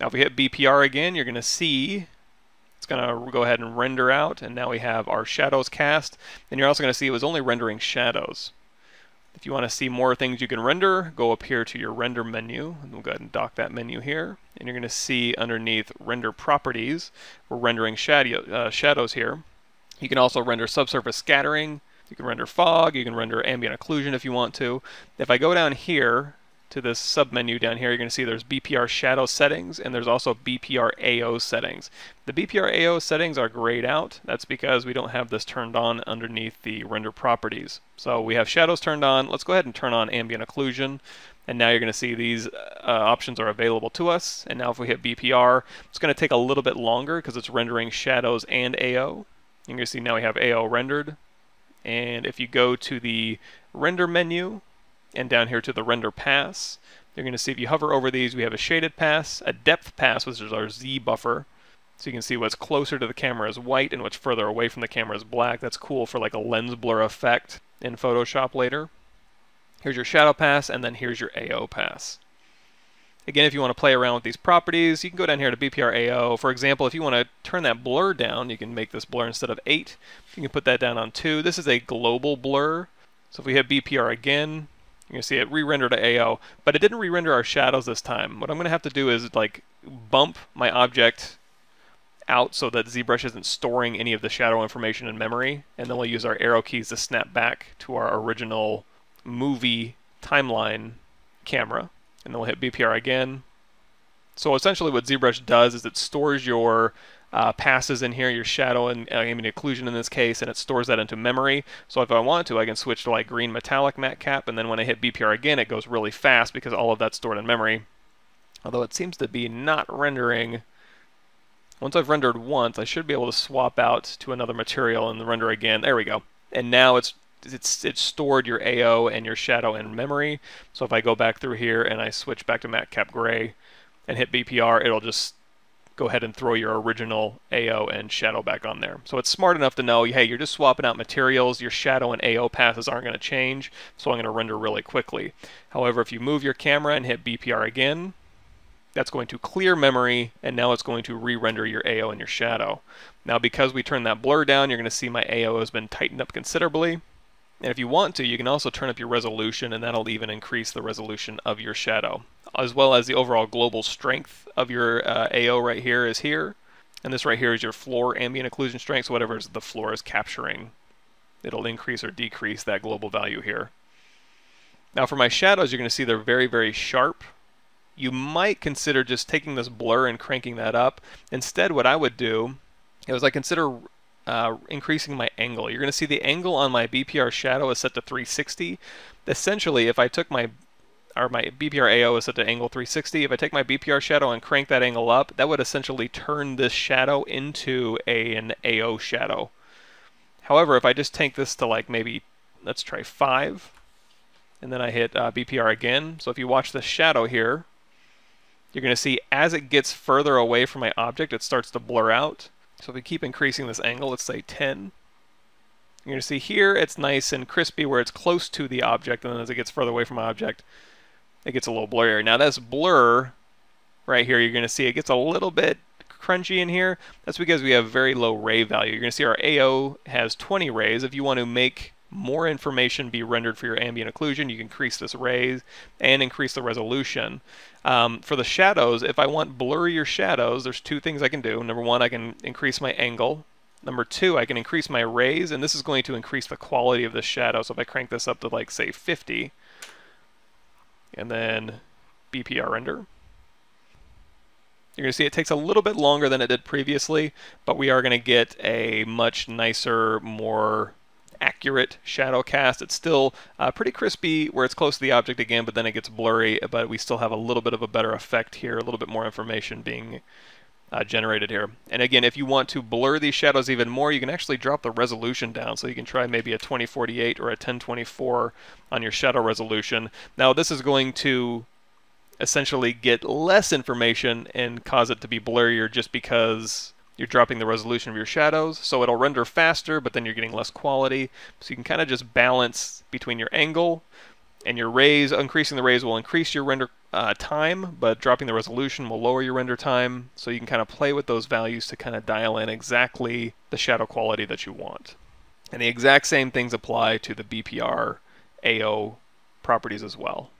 Now if we hit BPR again, you're going to see it's going to go ahead and render out, and now we have our shadows cast, and you're also going to see it was only rendering shadows. If you want to see more things you can render, go up here to your render menu, and we'll go ahead and dock that menu here, and you're going to see underneath render properties, we're rendering shadows here. You can also render subsurface scattering, you can render fog, you can render ambient occlusion if you want to. If I go down here to this submenu down here, you're going to see there's BPR shadow settings, and there's also BPR AO settings. The BPR AO settings are grayed out. That's because we don't have this turned on underneath the render properties. So we have shadows turned on. Let's go ahead and turn on ambient occlusion. And now you're going to see these options are available to us. And now if we hit BPR, it's going to take a little bit longer because it's rendering shadows and AO. You're going to see now we have AO rendered. And if you go to the render menu, and down here to the render pass, you're going to see if you hover over these, we have a shaded pass, a depth pass, which is our Z buffer. So you can see what's closer to the camera is white and what's further away from the camera is black. That's cool for like a lens blur effect in Photoshop later. Here's your shadow pass, and then here's your AO pass. Again, if you want to play around with these properties, you can go down here to BPR AO. For example, if you want to turn that blur down, you can make this blur instead of 8. You can put that down on 2. This is a global blur. So if we hit BPR again, you can see it re-rendered to AO, but it didn't re-render our shadows this time. What I'm going to have to do is like bump my object out so that ZBrush isn't storing any of the shadow information in memory, and then we'll use our arrow keys to snap back to our original movie timeline camera, and then we'll hit BPR again. So essentially what ZBrush does is it stores your passes in here, your shadow and ambient occlusion in this case, and it stores that into memory. So if I want to, I can switch to like green metallic matcap, and then when I hit BPR again, it goes really fast because all of that's stored in memory. Although it seems to be not rendering. Once I've rendered once, I should be able to swap out to another material and render again. There we go. And now it's stored your AO and your shadow in memory. So if I go back through here and I switch back to matcap gray and hit BPR, it'll just go ahead and throw your original AO and shadow back on there. So it's smart enough to know, hey, you're just swapping out materials, your shadow and AO passes aren't going to change, so I'm going to render really quickly. However, if you move your camera and hit BPR again, that's going to clear memory, and now it's going to re-render your AO and your shadow. Now because we turned that blur down, you're going to see my AO has been tightened up considerably. And if you want to, you can also turn up your resolution, and that'll even increase the resolution of your shadow, as well as the overall global strength of your AO right here is here. And this right here is your floor ambient occlusion strength, so whatever the floor is capturing, it'll increase or decrease that global value here. Now for my shadows, you're going to see they're very, very sharp. You might consider just taking this blur and cranking that up. Instead, what I would do is I consider increasing my angle. You're going to see the angle on my BPR shadow is set to 360. Essentially, if I took my BPR AO is set to angle 360. If I take my BPR shadow and crank that angle up, that would essentially turn this shadow into an AO shadow. However, if I just take this to like maybe, let's try 5, and then I hit BPR again. So if you watch the shadow here, you're going to see as it gets further away from my object, it starts to blur out. So if we keep increasing this angle, let's say 10, you're going to see here it's nice and crispy where it's close to the object, and then as it gets further away from my object, it gets a little blurrier. Now this blur right here, you're going to see it gets a little bit crunchy in here. That's because we have very low ray value. You're going to see our AO has 20 rays. If you want to make more information be rendered for your ambient occlusion, you can increase this rays and increase the resolution. For the shadows, if I want blurrier shadows, there's two things I can do. Number one, I can increase my angle. Number two, I can increase my rays, and this is going to increase the quality of the shadow. So if I crank this up to like say 50, and then BPR render, you're going to see it takes a little bit longer than it did previously, but we are going to get a much nicer, more accurate shadow cast. It's still pretty crispy where it's close to the object again, but then it gets blurry, but we still have a little bit of a better effect here, a little bit more information being generated here. And again, if you want to blur these shadows even more, you can actually drop the resolution down, so you can try maybe a 2048 or a 1024 on your shadow resolution. Now this is going to essentially get less information and cause it to be blurrier just because you're dropping the resolution of your shadows, so it'll render faster, but then you're getting less quality. So you can kind of just balance between your angle and your rays. Increasing the rays will increase your render time, but dropping the resolution will lower your render time, so you can kind of play with those values to kind of dial in exactly the shadow quality that you want. And the exact same things apply to the BPR AO properties as well.